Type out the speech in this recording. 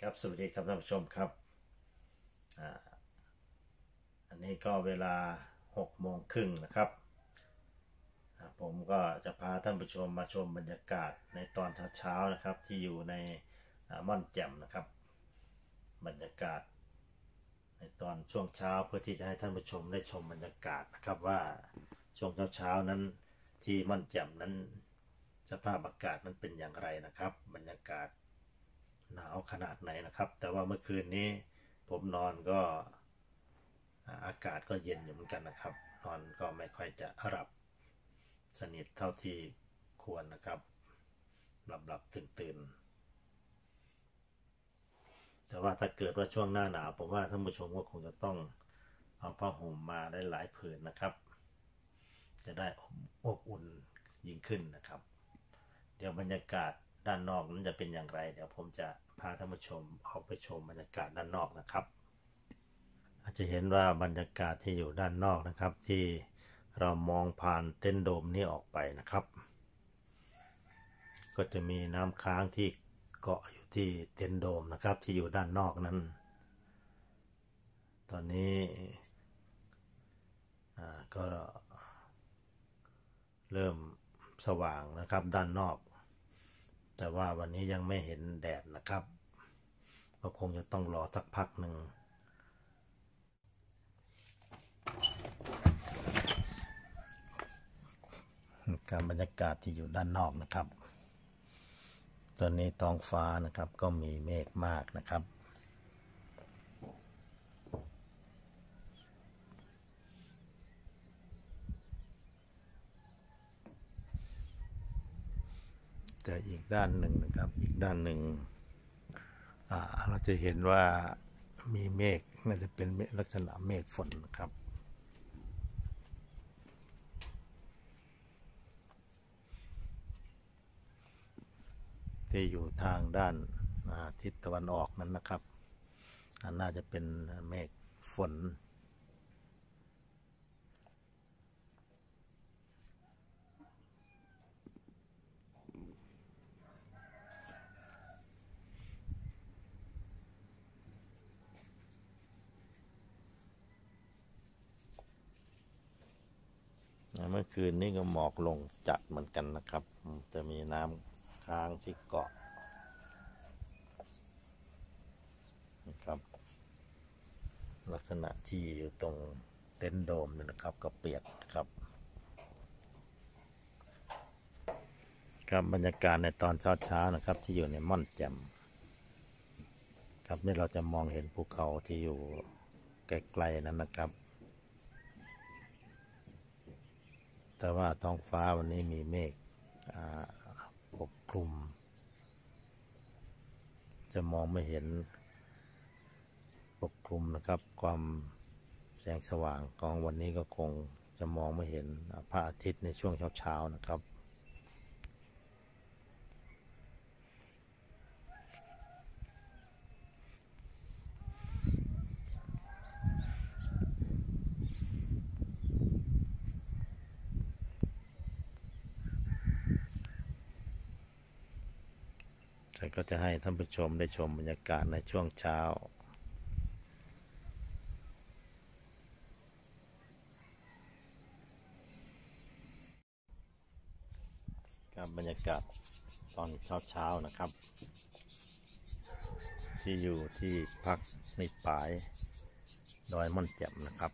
ครับสวัสดีครับท่านผู้ชมครับอันนี้ก็เวลา 18:30 นะครับผมก็จะพาท่านผู้ชมมาชมบรรยากาศในตอนเช้าๆนะครับที่อยู่ในม่อนแจ่มนะครับบรรยากาศในตอนช่วงเช้าเพื่อที่จะให้ท่านผู้ชมได้ชมบรรยากาศนะครับว่าช่วงเช้าๆนั้นที่ม่อนแจ่มนั้นสภาพอากาศนั้นเป็นอย่างไรนะครับบรรยากาศหนาวขนาดไหนนะครับแต่ว่าเมื่อคืนนี้ผมนอนก็อากาศก็เย็นอยู่เหมือนกันนะครับนอนก็ไม่ค่อยจะหลับสนิทเท่าที่ควรนะครับหลับตื่นแต่ว่าถ้าเกิดว่าช่วงหน้าหนาวผมว่าท่านผู้ชมก็คงจะต้องเอาผ้าห่มมาได้หลายผืนนะครับจะได้อบอุ่นยิ่งขึ้นนะครับเดี๋ยวบรรยากาศด้านนอกนั้นจะเป็นอย่างไรเดี๋ยวผมจะพาท่านผู้ชมออกไปชมบรรยากาศด้านนอกนะครับอาจจะเห็นว่าบรรยากาศที่อยู่ด้านนอกนะครับที่เรามองผ่านเต็นท์โดมนี้ออกไปนะครับก็จะมีน้ำค้างที่เกาะอยู่ที่เต็นท์โดมนะครับที่อยู่ด้านนอกนั้นตอนนี้ก็เริ่มสว่างนะครับด้านนอกแต่ว่าวันนี้ยังไม่เห็นแดดนะครับก็คงจะต้องรอสักพักหนึ่งการบรรยากาศที่อยู่ด้านนอกนะครับตอนนี้ท้องฟ้านะครับก็มีเมฆมากนะครับแต่อีกด้านหนึ่งนะครับอีกด้านหนึ่งเราจะเห็นว่ามีเมฆน่าจะเป็นลักษณะเมฆฝนนะครับที่อยู่ทางด้านทิศตะวันออกนั้นนะครับน่าจะเป็นเมฆฝนเมื่อคืนนี้ก็หมอกลงจัดเหมือนกันนะครับจะมีน้ำค้างที่เกาะนะครับลักษณะที่อยู่ตรงเต็นท์โดมนะครับก็เปียกนะครับครับบรรยากาศในตอนเช้าๆนะครับที่อยู่ในม่อนแจ่มครับนี่เราจะมองเห็นภูเขาที่อยู่ไกลๆนั้นนะครับแต่ว่าท้องฟ้าวันนี้มีเมฆปกคลุมจะมองไม่เห็นปกคลุมนะครับความแสงสว่างของวันนี้ก็คงจะมองไม่เห็นพระอาทิตย์ในช่วงเช้าๆนะครับแต่ก็จะให้ท่านผู้ชมได้ชมบรรยากาศในช่วงเช้ากับบรรยากาศตอนเช้าๆนะครับที่อยู่ที่พักในป่ายดอยม่อนแจ่มนะครับ